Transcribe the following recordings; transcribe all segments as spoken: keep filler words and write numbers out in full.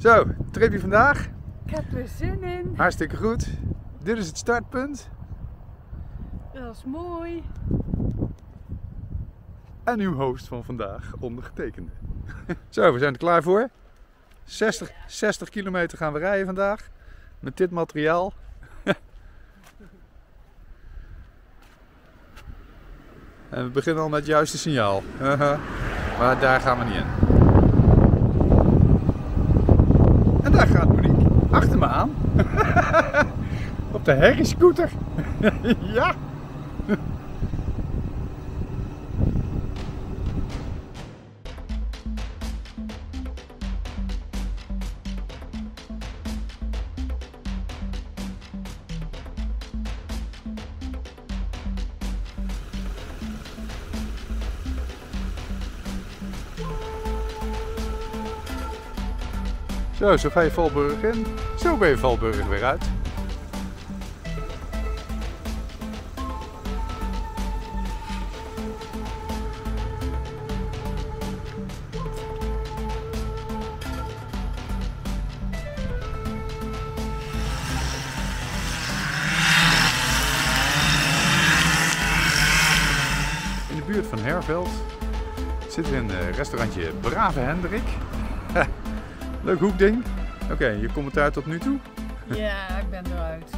Zo, tripje vandaag. Ik heb er zin in. Hartstikke goed. Dit is het startpunt. Dat is mooi. En uw host van vandaag, ondergetekende. Zo, we zijn er klaar voor. zestig, zestig kilometer gaan we rijden vandaag. Met dit materiaal. En we beginnen al met het juiste signaal. Maar daar gaan we niet in. En daar gaat Monique achter me aan. Op de herriescooter. Ja! Zo, zo ga je Valburg in, zo ben je Valburg weer uit. In de buurt van Herveld zit er een restaurantje Brave Hendrik. Leuk hoekding. Oké, okay, je commentaar tot nu toe? Ja, ik ben eruit.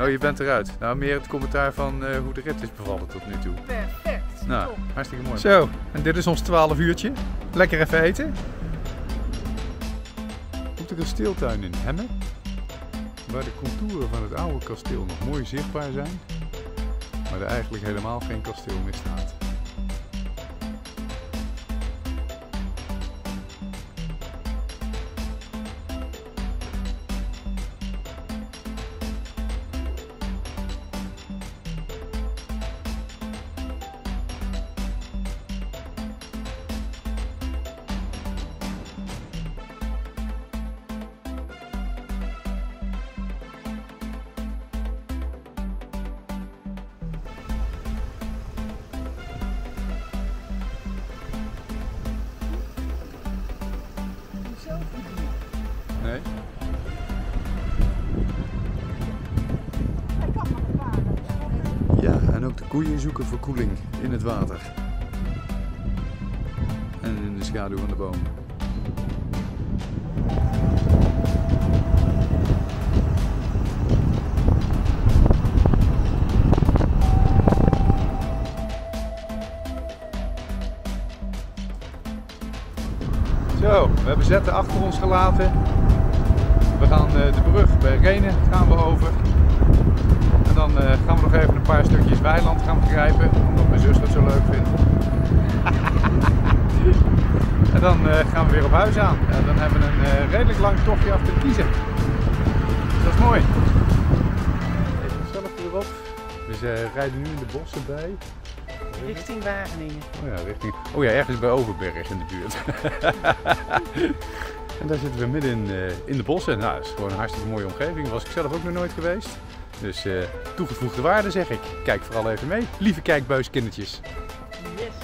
Oh, je bent eruit. Nou, meer het commentaar van uh, hoe de rit is bevallen tot nu toe. Perfect. Nou, top. Hartstikke mooi. Zo, en dit is ons twaalf uurtje. Lekker even eten. Op de kasteeltuin in Hemmen, waar de contouren van het oude kasteel nog mooi zichtbaar zijn, maar er eigenlijk helemaal geen kasteel meer staat. Nee. Ja, en ook de koeien zoeken verkoeling in het water. En in de schaduw van de boom. Zo, we hebben Zetten achter ons gelaten. We gaan de brug bij Rhenen gaan we over. En dan gaan we nog even een paar stukjes weiland gaan begrijpen. Omdat mijn zus dat zo leuk vindt. En dan gaan we weer op huis aan. En dan hebben we een redelijk lang tochtje af te kiezen. Dus dat is mooi. Even onszelf erop. We dus rijden nu in de bossen bij. Richting Wageningen. Oh ja, richting... oh ja, ergens bij Overberg in de buurt. En daar zitten we midden in, uh, in de bossen. Nou, het is gewoon een hartstikke mooie omgeving. Was ik zelf ook nog nooit geweest. Dus uh, toegevoegde waarde zeg ik. Kijk vooral even mee. Lieve kijkbuiskindertjes. Yes.